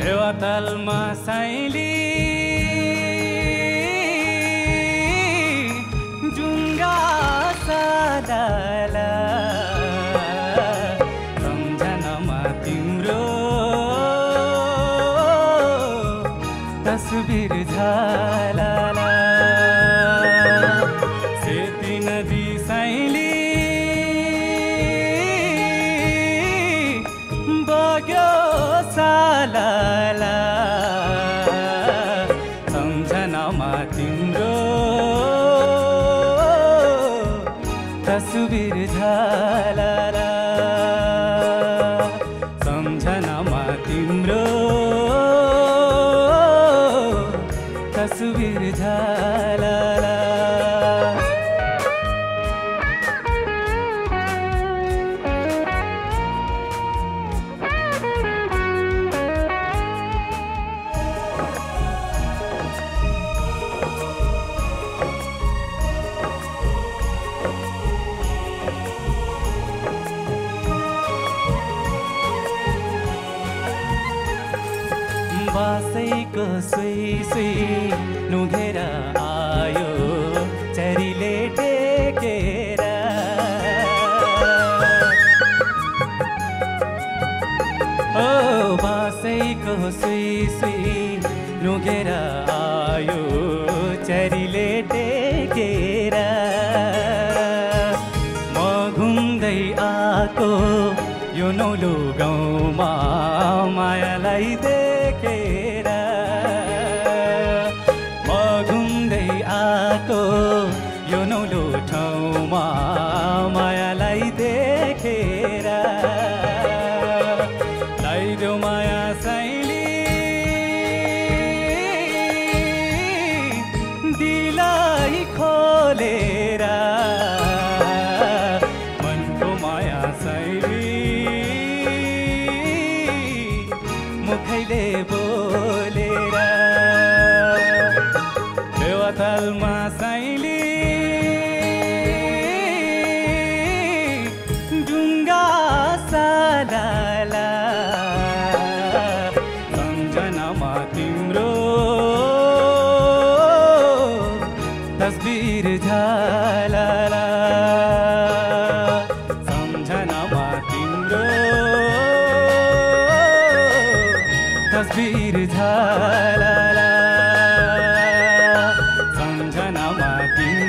Sewatal masaili junga sadala samjhana ma timro tasveer jhalala seti nadi saili तस्वीर झाला सम्झना मा तिम्रो तस्वीर झाला बासैको सुई सुई नुघेर आयो चरीले टेकेर ओ बासैको सुई सुई नुघेर आयो चरीले टेकेर म घुम्दै आको यो नौलो गाउँमा मायालाई आको यो नौलो ठाउँमा मायालाई देखेर लैदेऊ माया साइली दिलै खोलेर मनको माया साइली मुखैले बोलेर बेवातालमा साइली डुङ्गा सालाला सम्झनामा तिम्रो तस्बिर झालाला सम्झनामा तिम्रो तस्बिर झालाला I'm not